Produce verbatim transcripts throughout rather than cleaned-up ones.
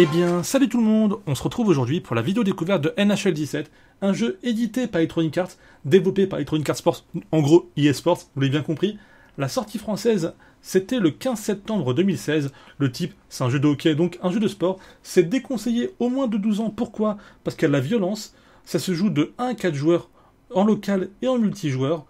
Eh bien, salut tout le monde, on se retrouve aujourd'hui pour la vidéo découverte de N H L dix-sept, un jeu édité par Electronic Arts, développé par Electronic Arts Sports, en gros e-sports, vous l'avez bien compris. La sortie française, c'était le quinze septembre deux mille seize. Le type, c'est un jeu de hockey, donc un jeu de sport. C'est déconseillé au moins de douze ans. Pourquoi? Parce qu'il y a de la violence. Ça se joue de un à quatre joueurs en local et en multijoueur.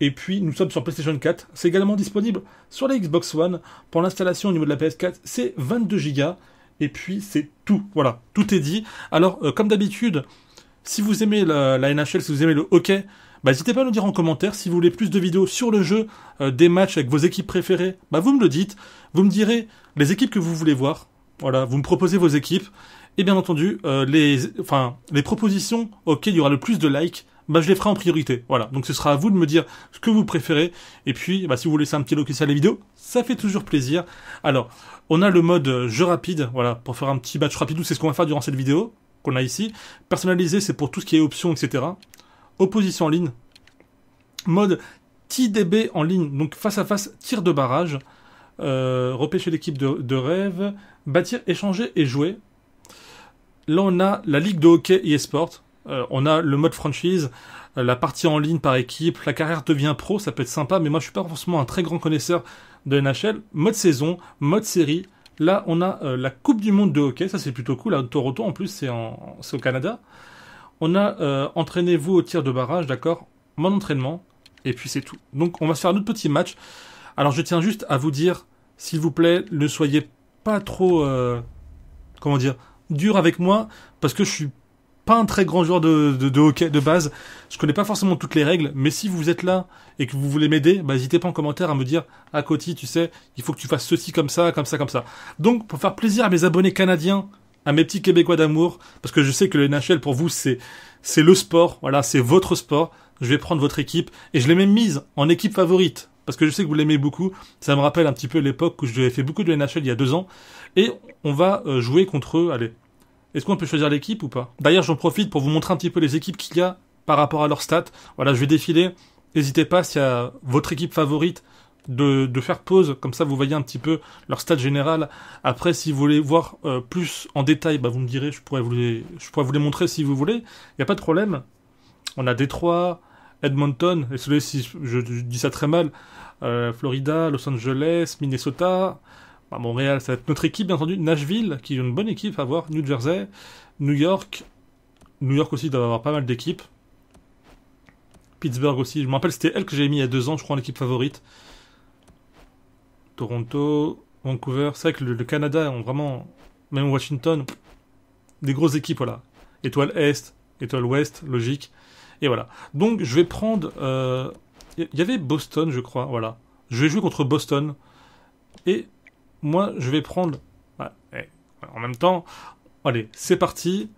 Et puis, nous sommes sur PlayStation quatre. C'est également disponible sur la Xbox One. Pour l'installation au niveau de la P S quatre, c'est vingt-deux gigas. Et puis, c'est tout. Voilà, tout est dit. Alors, euh, comme d'habitude, si vous aimez la, la N H L, si vous aimez le hockey, bah, n'hésitez pas à nous dire en commentaire. Si vous voulez plus de vidéos sur le jeu, euh, des matchs avec vos équipes préférées, bah, vous me le dites. Vous me direz les équipes que vous voulez voir. Voilà, vous me proposez vos équipes. Et bien entendu, euh, les, enfin, les propositions auxquelles il y aura le plus de likes, bah, je les ferai en priorité. Voilà, donc ce sera à vous de me dire ce que vous préférez. Et puis, bah, si vous laissez un petit like sur la vidéo, ça fait toujours plaisir. Alors, on a le mode jeu rapide, voilà, pour faire un petit match rapide. C'est ce qu'on va faire durant cette vidéo qu'on a ici. Personnalisé, c'est pour tout ce qui est options, et cetera. Opposition en ligne, mode T D B en ligne, donc face à face, tir de barrage, euh, repêcher l'équipe de, de rêve, bâtir, échanger et jouer. Là, on a la ligue de hockey et e-sport, euh, on a le mode franchise, euh, la partie en ligne par équipe, la carrière devient pro, ça peut être sympa, mais moi, je suis pas forcément un très grand connaisseur de N H L. Mode saison, mode série. Là, on a euh, la Coupe du Monde de hockey, ça c'est plutôt cool, à Toronto, en plus, c'est au Canada. On a euh, entraînez-vous au tir de barrage, d'accord, mon entraînement, et puis c'est tout. Donc on va se faire notre petit match. Alors je tiens juste à vous dire, s'il vous plaît, ne soyez pas trop, euh, comment dire, dur avec moi, parce que je suis pas un très grand joueur de, de, de hockey de base. Je connais pas forcément toutes les règles, mais si vous êtes là et que vous voulez m'aider, bah, n'hésitez pas en commentaire à me dire, ah Coty, tu sais, il faut que tu fasses ceci comme ça, comme ça, comme ça. Donc pour faire plaisir à mes abonnés canadiens, à mes petits Québécois d'amour, parce que je sais que le N H L, pour vous, c'est c'est le sport, voilà, c'est votre sport, je vais prendre votre équipe, et je l'ai même mise en équipe favorite, parce que je sais que vous l'aimez beaucoup, ça me rappelle un petit peu l'époque où j'avais fait beaucoup de N H L il y a deux ans, et on va jouer contre eux, allez, est-ce qu'on peut choisir l'équipe ou pas? D'ailleurs, j'en profite pour vous montrer un petit peu les équipes qu'il y a par rapport à leurs stats, voilà, je vais défiler, n'hésitez pas, s'il y a votre équipe favorite, De, de faire pause, comme ça vous voyez un petit peu leur stade général. Après, si vous voulez voir euh, plus en détail, bah, vous me direz, je pourrais vous les, je pourrais vous les montrer si vous voulez, il n'y a pas de problème. On a Détroit, Edmonton, et celui-ci, je, je dis ça très mal, euh, Florida, Los Angeles, Minnesota, bah, Montréal, ça va être notre équipe, bien entendu, Nashville, qui est une bonne équipe à voir, New Jersey, New York, New York aussi doit avoir pas mal d'équipes, Pittsburgh aussi, je me rappelle, c'était elle que j'avais mis il y a deux ans, je crois, en équipe favorite. Toronto, Vancouver, c'est vrai que le, le Canada ont vraiment, même Washington, des grosses équipes, voilà. Étoile Est, Étoile Ouest, logique, et voilà. Donc je vais prendre, il euh, y avait Boston, je crois, voilà. Je vais jouer contre Boston, et moi je vais prendre, voilà, et, en même temps, allez, c'est parti.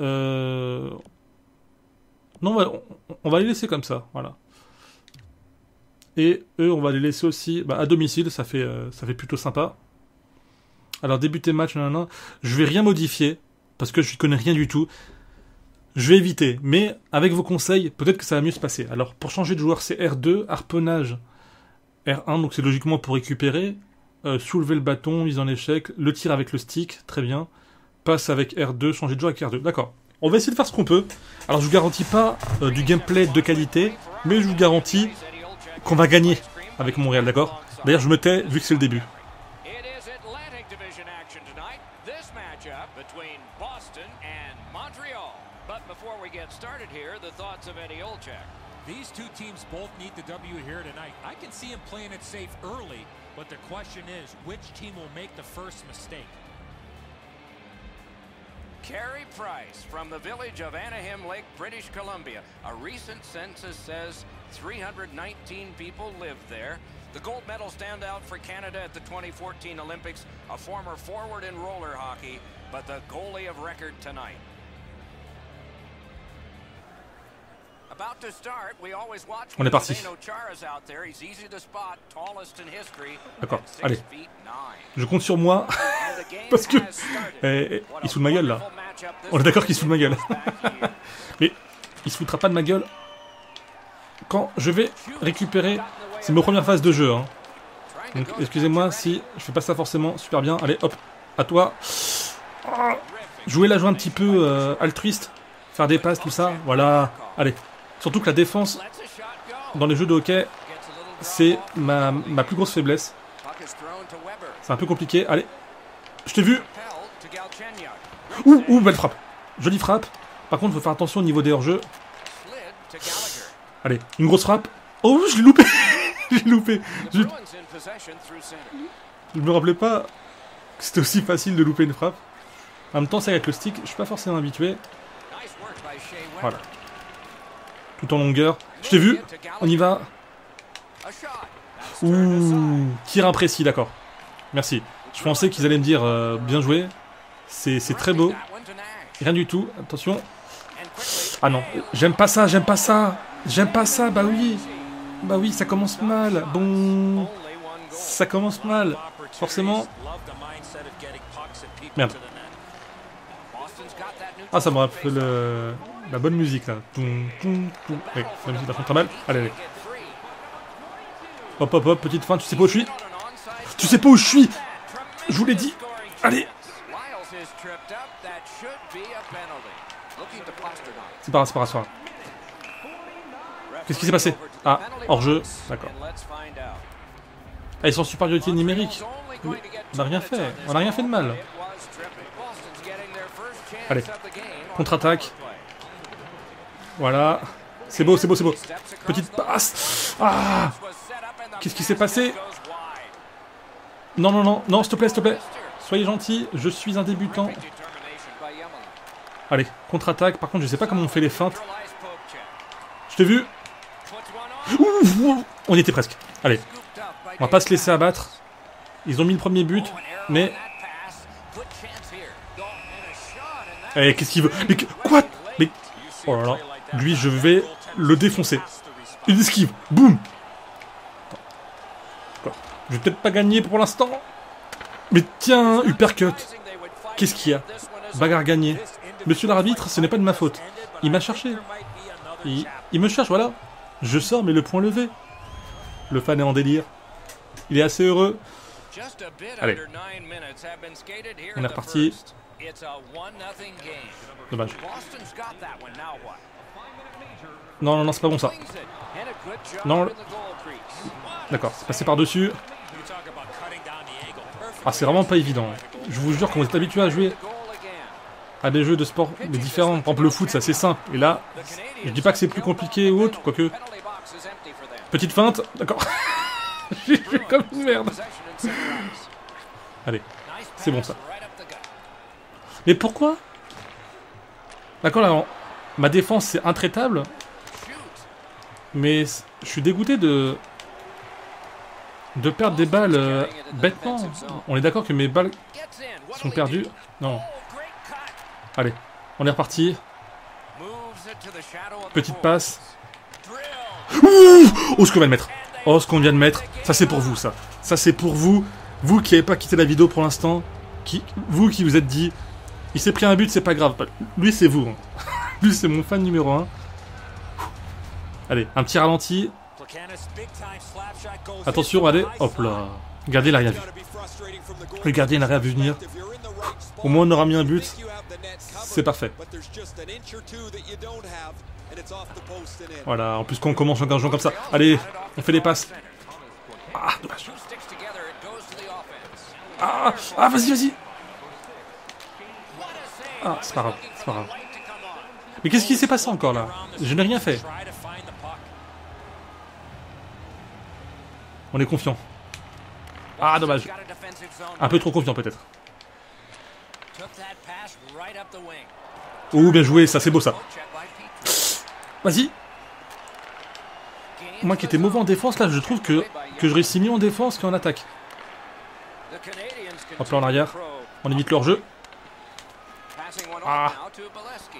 Euh... Non, on, on va les laisser comme ça, voilà. Et eux, on va les laisser aussi bah, à domicile, ça fait, euh, ça fait plutôt sympa. Alors, débuter match, nan, nan. Je vais rien modifier, parce que je ne connais rien du tout. Je vais éviter, mais avec vos conseils, peut-être que ça va mieux se passer. Alors, pour changer de joueur, c'est R deux, harponnage, R un, donc c'est logiquement pour récupérer. Euh, soulever le bâton, mise en échec, le tir avec le stick, très bien. Passe avec R deux, changer de joueur avec R deux, d'accord. On va essayer de faire ce qu'on peut. Alors, je ne vous garantis pas euh, du gameplay de qualité, mais je vous garantis qu'on va gagner avec Montréal, d'accord? D'ailleurs, je me tais vu que c'est le début. Carey Price from the village of Anahim Lake, British Columbia. A recent census says three hundred nineteen people live there. The gold medal standout for Canada at the twenty fourteen Olympics, a former forward in roller hockey, but the goalie of record tonight. About to start, we always watch when Chara's out there. He's easy to spot, tallest in history. D'accord, allez. Je compte sur moi parce que eh, il se fout de ma gueule là. On est d'accord qu'il se fout de ma gueule. Mais il se foutra pas de ma gueule quand je vais récupérer. C'est mes premières phases de jeu, hein. Donc excusez-moi si je fais pas ça forcément super bien. Allez, hop, à toi. Jouer la joie un petit peu euh, altruiste, faire des passes, tout ça, voilà. Allez, surtout que la défense, dans les jeux de hockey, c'est ma, ma plus grosse faiblesse. C'est un peu compliqué, allez. Je t'ai vu. Ouh, ouh, belle frappe. Jolie frappe. Par contre, il faut faire attention au niveau des hors-jeux. Allez, une grosse frappe. Oh, je l'ai loupé. J'ai loupé. Je... je me rappelais pas que c'était aussi facile de louper une frappe. En même temps, c'est avec le stick, je suis pas forcément habitué. Voilà. Tout en longueur. Je t'ai vu. On y va. Ouh, tir imprécis, d'accord. Merci. Je pensais qu'ils allaient me dire euh, bien joué. C'est très beau. Rien du tout. Attention. Ah non. J'aime pas ça, j'aime pas ça. J'aime pas ça, bah oui. Bah oui, ça commence mal. Bon. Ça commence mal. Forcément. Merde. Ah, ça me rappelle le... la bonne musique là. Toum, toum, toum. Ouais, la musique va très mal. Allez, allez. Hop, hop, hop, petite feinte. Tu sais pas où je suis? Tu sais pas où je suis? Je vous l'ai dit. Allez. C'est pas grave, c'est pas grave. Qu'est-ce qui s'est passé? Ah, hors-jeu. D'accord. Ah, ils sont en supériorité numérique. On n'a rien fait. On n'a rien fait de mal. Allez. Contre-attaque. Voilà. C'est beau, c'est beau, c'est beau. Petite passe. Ah! Qu'est-ce qui s'est passé? Non, non, non. Non, s'il te plaît, s'il te plaît. Soyez gentil. Je suis un débutant. Allez. Contre-attaque. Par contre, je sais pas comment on fait les feintes. Je t'ai vu. Ouh, on y était presque. Allez, on va pas se laisser abattre. Ils ont mis le premier but, mais... Eh, qu'est-ce qu'il veut? Mais quoi? Mais... Oh là là. Lui, je vais le défoncer. Une esquive. Boum. Je vais peut-être pas gagner pour l'instant. Mais tiens, uppercut. Qu'est-ce qu'il y a? Bagarre gagnée. Monsieur l'arbitre, ce n'est pas de ma faute. Il m'a cherché. Il, il me cherche, voilà. Je sors, mais le point levé. Le fan est en délire. Il est assez heureux. Allez. On est reparti. Dommage. Non, non, non, c'est pas bon ça. Non. Le... D'accord, c'est passé par-dessus. Ah, c'est vraiment pas évident. Je vous jure, quand vous êtes habitué à jouer à des jeux de sport mais différents, par exemple le foot, ça c'est simple. Et là, je dis pas que c'est plus compliqué ou autre, quoique. Petite feinte, d'accord. J'ai fait comme une merde. Allez, c'est bon ça. Mais pourquoi? D'accord, là, on... ma défense c'est intraitable. Mais je suis dégoûté de de perdre des balles euh, bêtement. On est d'accord que mes balles sont perdues. Non. Allez, on est reparti. Petite passe. Ouh! Oh, ce qu'on vient de mettre. Oh, ce qu'on vient de mettre. Ça, c'est pour vous, ça. Ça, c'est pour vous. Vous qui n'avez pas quitté la vidéo pour l'instant. Qui... Vous qui vous êtes dit... Il s'est pris un but, c'est pas grave. Lui, c'est vous. Lui, c'est mon fan numéro un. Allez, un petit ralenti. Attention, allez. Hop là. Regardez, il n'a rien vu. Le gardien n'a rien vu venir. Au moins, on aura mis un but. C'est parfait. Voilà, en plus, quand on commence en gagnant comme ça. Allez, on fait des passes. Ah, dommage. Ah, ah vas-y, vas-y. Ah, c'est pas grave, c'est pas grave. Mais qu'est-ce qui s'est passé encore, là? Je n'ai rien fait. On est confiant. Ah, dommage. Un peu trop confiant, peut-être. Oh, bien joué, ça, c'est beau, ça. Vas-y. Moi qui étais mauvais en défense, là, je trouve que, que je réussis mieux en défense qu'en attaque. Hop là, en arrière. On évite leur jeu. Ah.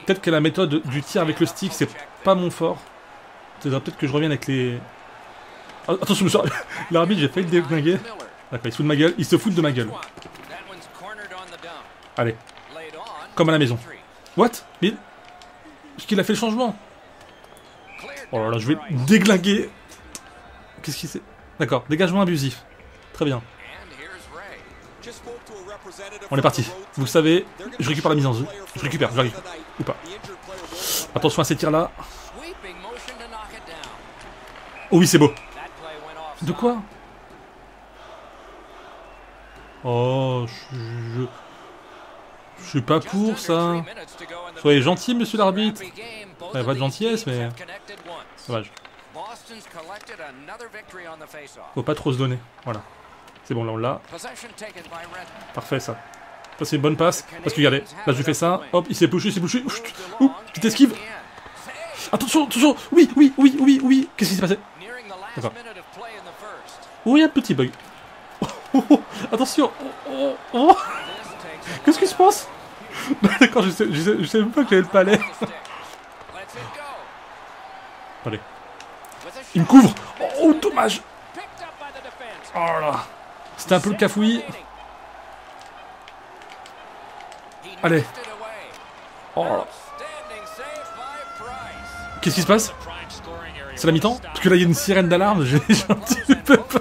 Peut-être que la méthode du tir avec le stick, c'est pas mon fort. Peut-être que je reviens avec les... Ah, attention, l'arbitre, j'ai failli le déglinguer. D'accord, il se fout de ma gueule. Il se fout de ma gueule. Allez. Comme à la maison. What? Bill? Est-ce qu'il a fait le changement? Oh là là, je vais déglinguer. Qu'est-ce qu'il s'est... D'accord, dégagement abusif. Très bien. On est parti. Vous le savez, je récupère la mise en jeu. Je récupère, je l'arrive. Ou pas. Attention à ces tirs-là. Oh oui, c'est beau. De quoi? Oh, je... je... Je suis pas pour ça. Soyez gentil, monsieur l'arbitre. Ouais, pas de gentillesse, mais... Dommage. Faut pas trop se donner. Voilà. C'est bon, là, on l'a. Parfait, ça. Ça, c'est une bonne passe. Parce que, regardez, là, je fais ça. Hop, il s'est bouché, il s'est bouché. Ouh, petite esquive. Attention, attention. Oui, oui, oui, oui, oui. Qu'est-ce qui s'est passé? D'accord. Oh, il y a un petit bug. Oh, oh, oh. Attention. Oh, oh. Qu'est-ce qui se passe? D'accord, je sais, je, sais, je sais même pas que j'avais le palais. Allez. Il me couvre. Oh, oh dommage. Oh là. C'était un peu le cafouillis. Allez. Oh là. Qu'est-ce qui se passe? C'est la mi-temps? Parce que là, il y a une sirène d'alarme. J'ai un petit peu peur.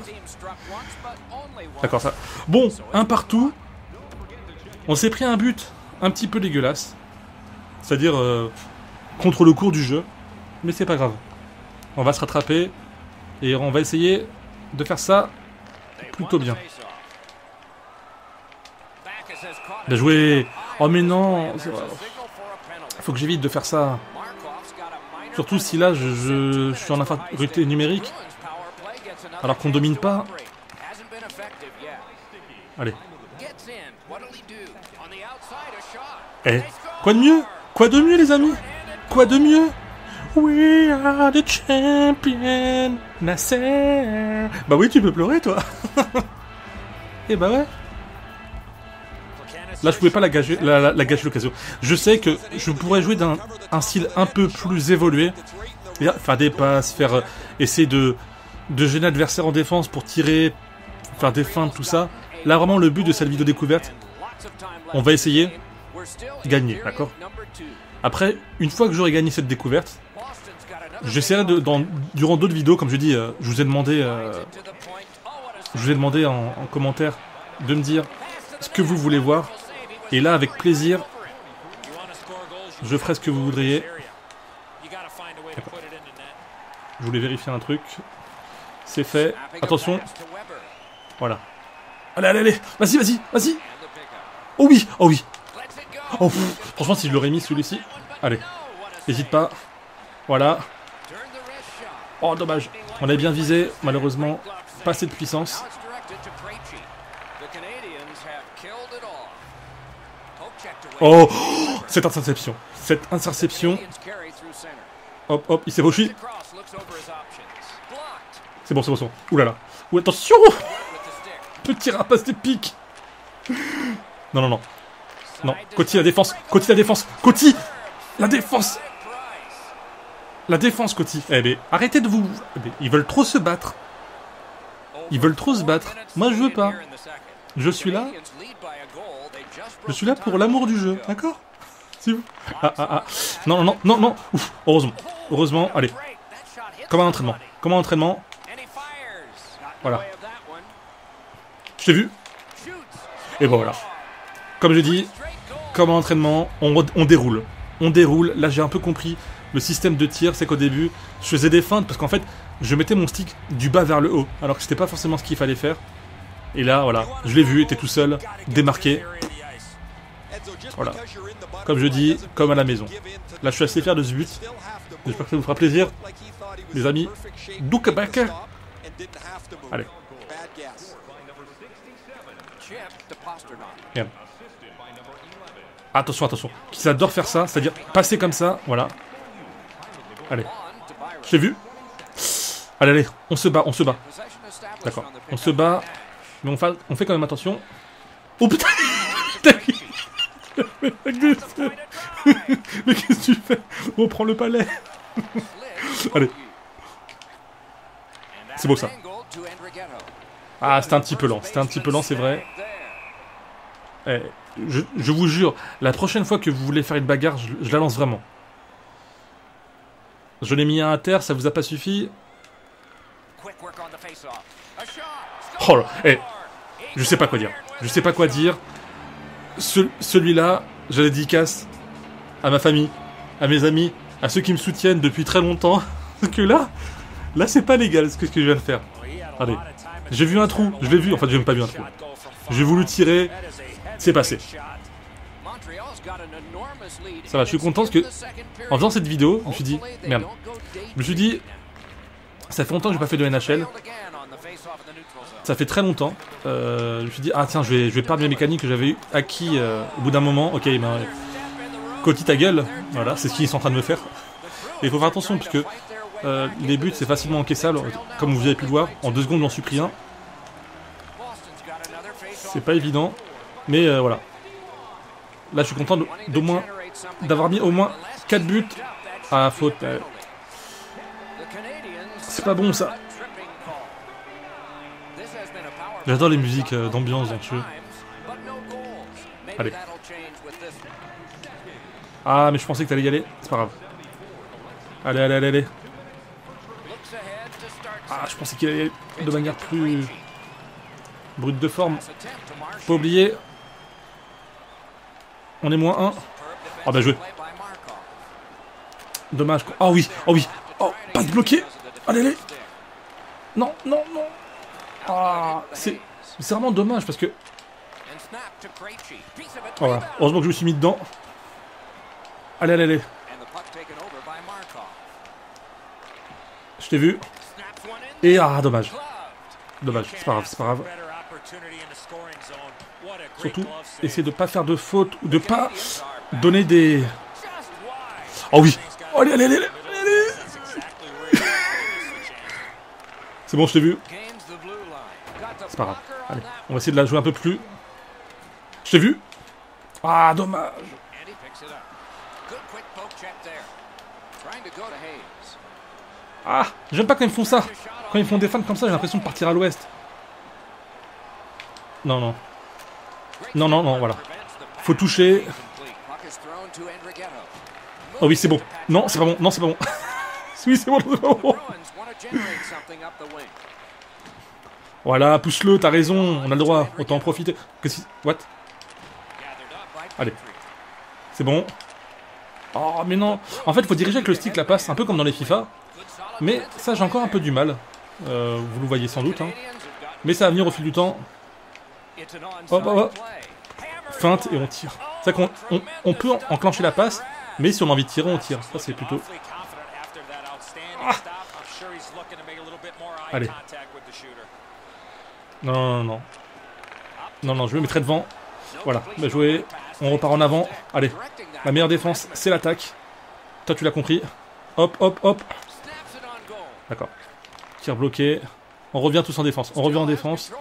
D'accord, ça. Bon, un partout. On s'est pris un but un petit peu dégueulasse, c'est-à-dire euh, contre le cours du jeu, mais c'est pas grave. On va se rattraper et on va essayer de faire ça plutôt bien. Bien joué. Oh mais non, faut que j'évite de faire ça. Surtout si là je, je, je suis en infériorité numérique, alors qu'on domine pas. Allez. Eh, quoi de mieux? Quoi de mieux, les amis? Quoi de mieux? We are the champion, Nasser. Bah oui, tu peux pleurer, toi. Eh bah ouais. Là, je pouvais pas la gâcher, la, la, la gâcher l'occasion. Je sais que je pourrais jouer d'un un style un peu plus évolué. Faire des passes, faire, essayer de, de gêner l'adversaire en défense pour tirer, faire des feintes, tout ça. Là, vraiment, le but de cette vidéo découverte, on va essayer... gagner, d'accord. Après, une fois que j'aurai gagné cette découverte, j'essaierai de, dans, durant d'autres vidéos, comme je dis, euh, je vous ai demandé, euh, je vous ai demandé en, en commentaire de me dire ce que vous voulez voir. Et là, avec plaisir, je ferai ce que vous voudriez. Je voulais vérifier un truc. C'est fait. Attention. Voilà. Allez, allez, allez. Vas-y, vas-y, vas-y. Oh oui, oh oui. Oh, pff, franchement, si je l'aurais mis celui-ci. Allez, n'hésite pas. Voilà. Oh, dommage. On avait bien visé. Malheureusement, pas assez de puissance. Oh, cette interception. Cette interception. Hop, hop, il s'est rochi. C'est bon, c'est bon, c'est bon. Ouh là là. Ouh, attention. Petit rapace des pics. Non, non, non. Non, Coty la défense, Coty la défense, Coty la défense, la défense Coty. Eh ben, arrêtez de vous, ils veulent trop se battre, ils veulent trop se battre. Moi je veux pas. Je suis là, je suis là pour l'amour du jeu, d'accord? Si vous. Ah ah ah. Non non non non. Ouf, heureusement, heureusement. Allez, comme un entraînement, comme un entraînement. Voilà. Je t'ai vu. Et ben voilà. Comme je dis. Comme un entraînement, on, on déroule. On déroule. Là, j'ai un peu compris le système de tir. C'est qu'au début, je faisais des feintes parce qu'en fait, je mettais mon stick du bas vers le haut. Alors que c'était pas forcément ce qu'il fallait faire. Et là, voilà. Je l'ai vu, était tout seul, démarqué. Voilà. Comme je dis, comme à la maison. Là, je suis assez fier de ce but. J'espère que ça vous fera plaisir. Les amis, Doukabaka. Allez. Bien. Attention, attention. Ils adorent faire ça, c'est-à-dire passer comme ça, voilà. Allez. Je l'ai vu. Allez, allez, on se bat, on se bat. D'accord, on se bat. Mais on fait, on fait quand même attention. Oh putain. Mais qu'est-ce que tu fais? On prend le palais. Allez. C'est beau ça. Ah, c'était un petit peu lent, c'était un petit peu lent, c'est vrai. Eh... Je, je vous jure, la prochaine fois que vous voulez faire une bagarre, je, je la lance vraiment. Je l'ai mis un à terre, ça vous a pas suffi? Oh là, eh, je sais pas quoi dire. Je sais pas quoi dire. ce, celui-là, je le dédicace à ma famille, à mes amis, à ceux qui me soutiennent depuis très longtemps. Parce que là, là c'est pas légal ce que, ce que je viens de faire. Regardez, j'ai vu un trou, je l'ai vu, en fait j'ai même pas vu un trou. J'ai voulu tirer, c'est passé. Ça va, je suis content parce que, en faisant cette vidéo, je me suis dit, merde, je me suis dit, ça fait longtemps que j'ai pas fait de N H L, ça fait très longtemps, euh, je me suis dit, ah tiens, je vais, je vais perdre mes mécaniques que j'avais acquis euh, au bout d'un moment, ok, ben, Coty ta gueule, voilà, c'est ce qu'ils sont en train de me faire, et il faut faire attention parce que euh, les buts c'est facilement encaissable, comme vous avez pu le voir, en deux secondes j'en supplie un, c'est pas évident, mais euh, voilà. Là, je suis content d'au moins d'avoir mis au moins quatre buts à la faute. C'est pas bon, ça. J'adore les musiques d'ambiance dans ce jeu. Allez. Ah, mais je pensais que t'allais y aller. C'est pas grave. Allez, allez, allez, allez. Ah, je pensais qu'il allait y aller de manière plus brute de forme. Faut oublier. On est moins un. Oh, bien joué. Dommage. Oh oui, oh oui. Oh, pas de bloqué. Allez, allez. Non, non, non. Ah, c'est vraiment dommage parce que... Voilà. Heureusement que je me suis mis dedans. Allez, allez, allez. Je t'ai vu. Et ah, dommage. Dommage, c'est pas grave, c'est pas grave. Surtout, essayer de pas faire de faute ou de pas donner des... Oh oui, oh, allez, allez, allez, allez, allez. C'est bon, je t'ai vu. C'est pas grave. Allez, on va essayer de la jouer un peu plus. Je t'ai vu. Ah, dommage. Ah, j'aime pas quand ils font ça. Quand ils font des fans comme ça, j'ai l'impression de partir à l'ouest. Non, non. Non, non, non, voilà. Faut toucher. Oh oui, c'est bon. Non, c'est pas bon. Non, c'est pas bon. Oui, c'est bon, bon. Voilà, pousse-le, t'as raison. On a le droit. Autant en profiter. Que si... What? Allez. C'est bon. Oh, mais non. En fait, faut diriger avec le stick la passe. Un peu comme dans les FIFA. Mais ça, j'ai encore un peu du mal. Euh, vous le voyez sans doute. Hein. Mais ça va venir au fil du temps. Hop, hop, hop. Feinte et on tire. C'est vrai qu'on on, on peut enclencher la passe, mais si on a envie de tirer, on tire. Ça, c'est plutôt... Ah. Allez. Non, non, non. Non, non, je me mettrai devant. Voilà, bien joué. On repart en avant. Allez. La meilleure défense, c'est l'attaque. Toi, tu l'as compris. Hop, hop, hop. D'accord. Tir bloqué. On revient tous en défense. On revient en défense.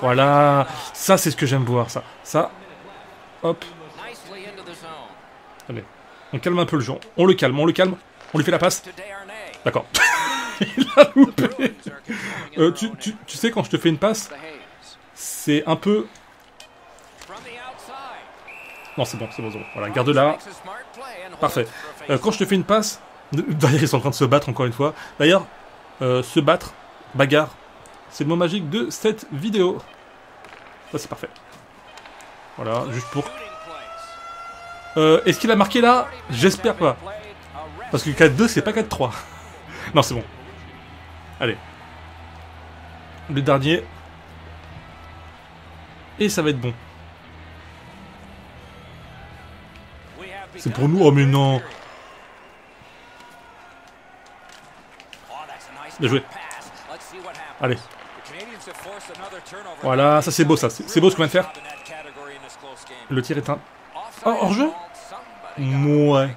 Voilà, ça c'est ce que j'aime voir, ça. Ça, hop. Allez, on calme un peu le jeu. On le calme, on le calme. On lui fait la passe. D'accord. Il a loupé. Euh, tu, tu, tu sais, quand je te fais une passe, c'est un peu... Non, c'est bon, c'est bon, c'est bon. Voilà, garde-la. Parfait. Euh, quand je te fais une passe... D'ailleurs, ils sont en train de se battre encore une fois. D'ailleurs, euh, se battre, bagarre. C'est le mot magique de cette vidéo. Ça, c'est parfait. Voilà, juste pour... Euh, Est-ce qu'il a marqué là? J'espère pas. Parce que quatre deux, c'est pas quatre trois. Non, c'est bon. Allez. Le dernier. Et ça va être bon. C'est pour nous? Oh, mais non. Bien joué. Allez. Voilà, ça c'est beau, ça. C'est beau ce qu'on vient de faire. Le tir est un... Oh, hors-jeu? Mouais.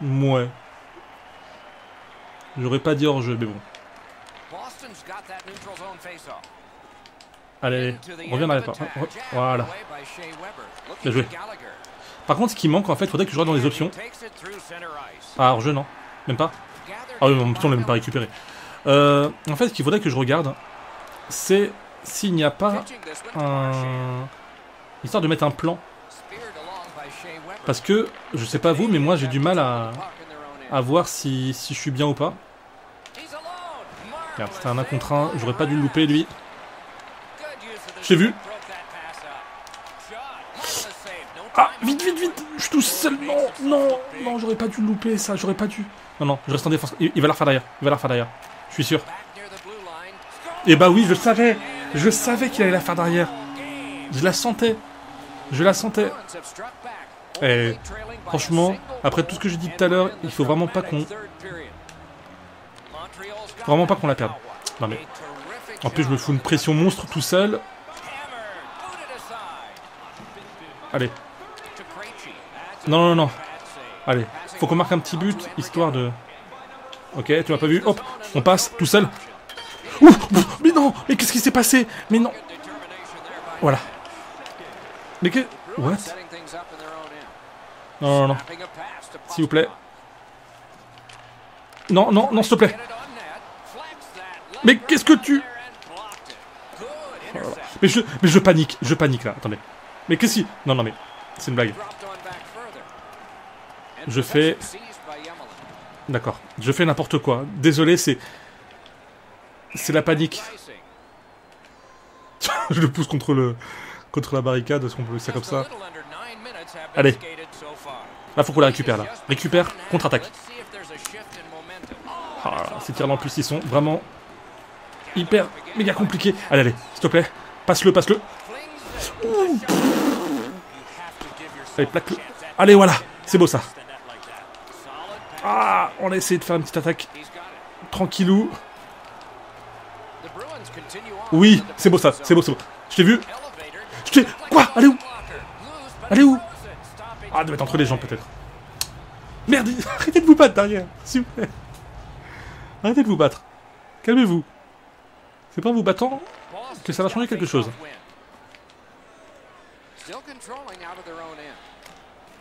Mouais. J'aurais pas dit hors-jeu, mais bon. Allez, allez. On revient à la part. Voilà. Bien joué. Par contre, ce qui manque, en fait, faudrait que je regarde dans les options. Ah, hors-jeu, non. Même pas. Ah oui, en même temps, on l'a même pas récupéré. Euh, en fait, ce qu'il faudrait que je regarde, c'est s'il n'y a pas un... Histoire de mettre un plan. Parce que, je sais pas vous, mais moi j'ai du mal à, à voir si... si je suis bien ou pas. Regarde, c'était un un contre un, j'aurais pas dû le louper, lui. J'ai vu. Vite, vite, vite. Je suis tout seul. Non, non, non, j'aurais pas dû louper ça. J'aurais pas dû. Non, non, je reste en défense. Il, il va la refaire derrière. Il va la refaire derrière. Je suis sûr. Et bah oui, je savais. Je savais qu'il allait la faire derrière. Je la sentais. Je la sentais. Et franchement, après tout ce que j'ai dit tout à l'heure, il faut vraiment pas qu'on... Vraiment pas qu'on la perde. Non mais... En plus, je me fous une pression monstre tout seul. Allez. Non, non, non. Allez. Faut qu'on marque un petit but, histoire de... Ok, tu m'as pas vu. Hop, on passe, tout seul. Ouh, mais non, mais qu'est-ce qui s'est passé? Mais non. Voilà. Mais que... What? Non, non, non. S'il vous plaît. Non, non, non, s'il te plaît. Mais qu'est-ce que tu... Voilà. Mais je... Mais je panique, je panique, là. Attendez. Mais qu'est-ce qui... Non, non, mais... C'est une blague. Je fais... D'accord. Je fais n'importe quoi. Désolé, c'est... C'est la panique. Je le pousse contre le... Contre la barricade, est-ce qu'on peut laisser ça comme ça? Allez. Là, faut qu'on la récupère, là. Récupère, contre-attaque. Ah, ces tirs en plus, ils sont vraiment... Hyper, méga compliqués. Allez, allez, s'il te plaît. Passe-le, passe-le. Allez, plaque-le. Allez, voilà. C'est beau, ça. Ah, on a essayé de faire une petite attaque. Tranquillou. Oui, c'est beau, ça. C'est beau, c'est beau. Je t'ai vu. Quoi? Allez où? Allez où? Ah, de mettre entre les gens peut-être. Merde, arrêtez de vous battre derrière, s'il vous plaît. Arrêtez de vous battre. Calmez-vous. C'est pas en vous battant que ça va changer quelque chose.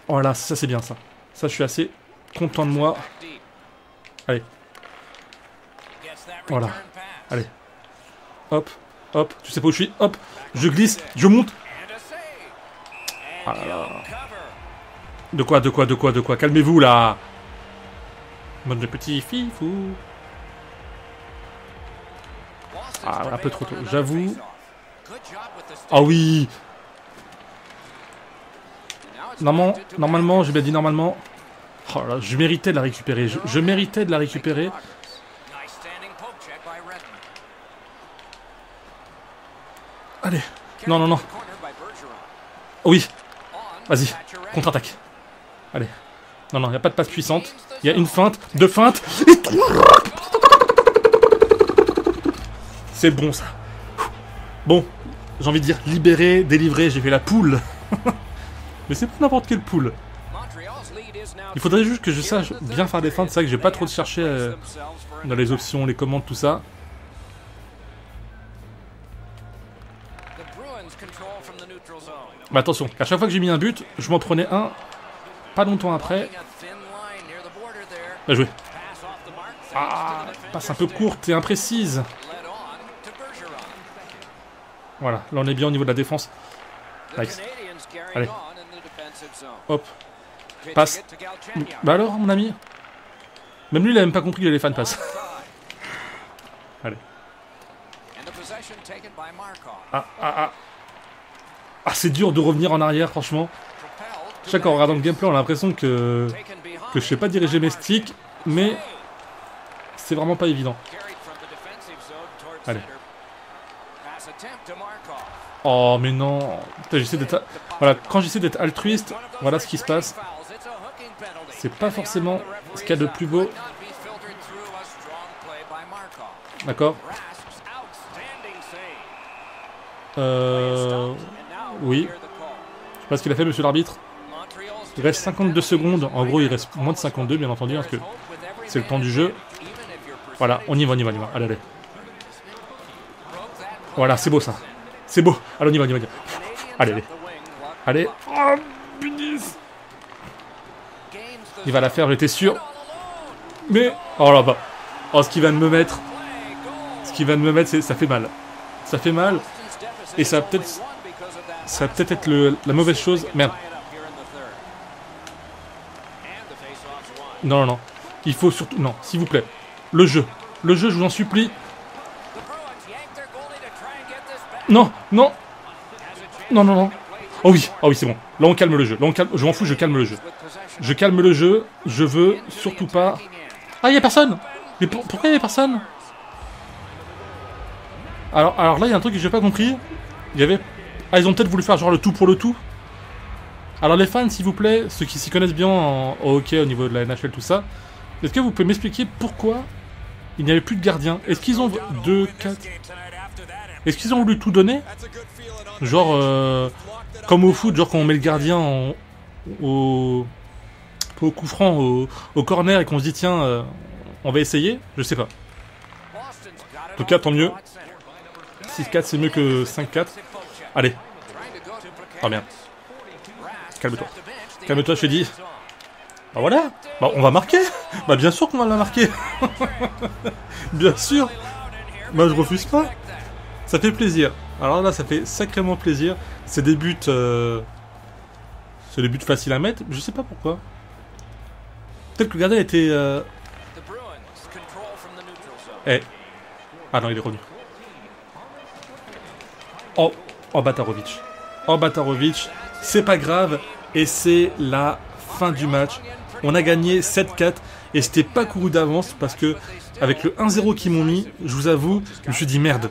Oh là, ça c'est bien ça. Ça, je suis assez content de moi. Allez. Voilà. Allez. Hop. Hop, tu sais pas où je suis, hop, je glisse, je monte. Ah là là. De quoi, de quoi, de quoi, de quoi, calmez-vous là. Mode de petit fifou. Ah, un peu trop tôt, j'avoue. Ah oui. Normalement, normalement, j'ai bien dit normalement. Oh là, je méritais de la récupérer, je, je méritais de la récupérer. Allez, non, non, non. Oui, vas-y, contre-attaque. Allez, non, non, il n'y a pas de passe puissante. Il y a une feinte, deux feintes. Et... C'est bon, ça. Bon, j'ai envie de dire libéré, délivré, j'ai fait la poule. Mais c'est pas n'importe quelle poule. Il faudrait juste que je sache bien faire des feintes. C'est vrai que j'ai pas trop de chercher euh, dans les options, les commandes, tout ça. Mais attention, à chaque fois que j'ai mis un but, je m'en prenais un pas longtemps après. Bien joué. Ah, passe un peu courte et imprécise. Voilà, là on est bien au niveau de la défense. Nice. Allez. Hop. Passe. Bah alors, mon ami? Même lui, il a même pas compris que les fans passent. Allez. Ah, ah, ah. Ah, c'est dur de revenir en arrière, franchement. Chaque en regardant le gameplay, on a l'impression que... que je sais pas diriger mes sticks, mais... C'est vraiment pas évident. Allez. Oh, mais non. J'essaie d'être... Voilà, quand j'essaie d'être altruiste, voilà ce qui se passe. C'est pas forcément ce qu'il y a de plus beau. D'accord. Euh... Oui. Je sais pas ce qu'il a fait, monsieur l'arbitre. Il reste cinquante-deux secondes. En gros, il reste moins de cinquante-deux, bien entendu, parce que c'est le temps du jeu. Voilà, on y va, on y va, on y va. Allez, allez. Voilà, c'est beau, ça. C'est beau. Allez, on y va, on y va, on y va. Allez, allez. Allez. Oh, punaise. Il va la faire, j'étais sûr. Mais... Oh là bas. Oh, ce qu'il va de me mettre. Ce qu'il va de me mettre, ça fait mal. Ça fait mal. Et ça va peut-être... Ça va peut-être être, être le, la mauvaise chose. Merde. Non, non, non. Il faut surtout... Non, s'il vous plaît. Le jeu. Le jeu, je vous en supplie. Non, non. Non, non, non. Oh oui, oh oui, c'est bon. Là, on calme le jeu. Là, on calme... Je m'en fous, je calme le jeu. Je calme le jeu. Je veux surtout pas... Ah, il y a personne. Mais pour... pourquoi il y a personne? Alors, alors là, il y a un truc que j'ai pas compris. Il y avait... Ah, ils ont peut-être voulu faire genre le tout pour le tout. Alors les fans, s'il vous plaît, ceux qui s'y connaissent bien en hockey au niveau de la N H L, tout ça, est-ce que vous pouvez m'expliquer pourquoi il n'y avait plus de gardien? Est-ce qu'ils ont... deux, quatre... Est-ce qu'ils ont voulu tout donner? Genre, euh, comme au foot, genre quand on met le gardien en, au, au coup franc, au, au corner, et qu'on se dit, tiens, euh, on va essayer? Je sais pas. En tout cas, tant mieux. six quatre, c'est mieux que cinq quatre. Allez. Ah bien. Calme-toi. Calme-toi, je te dis. Bah voilà. Bah on va marquer. Bah bien sûr qu'on va la marquer. Bien sûr. Bah je refuse pas. Ça fait plaisir. Alors là, ça fait sacrément plaisir. C'est des buts... Euh... C'est des buts faciles à mettre. Je sais pas pourquoi. Peut-être que le gardien était... Euh... Eh. Ah non, il est revenu. Oh, oh Batarovic. Oh Batarovic. C'est pas grave. Et c'est la fin du match. On a gagné sept quatre. Et c'était pas couru d'avance parce que avec le un zéro qu'ils m'ont mis, je vous avoue, je me suis dit merde.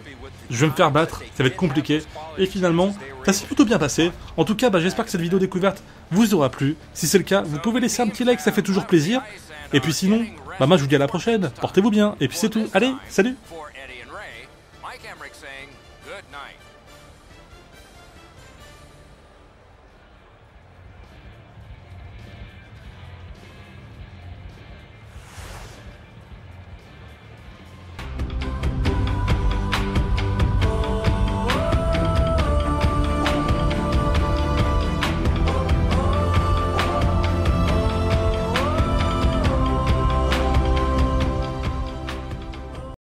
Je vais me faire battre, ça va être compliqué. Et finalement, ça s'est plutôt bien passé. En tout cas, bah, j'espère que cette vidéo découverte vous aura plu. Si c'est le cas, vous pouvez laisser un petit like, ça fait toujours plaisir. Et puis sinon, bah, moi je vous dis à la prochaine. Portez-vous bien. Et puis c'est tout. Allez, salut!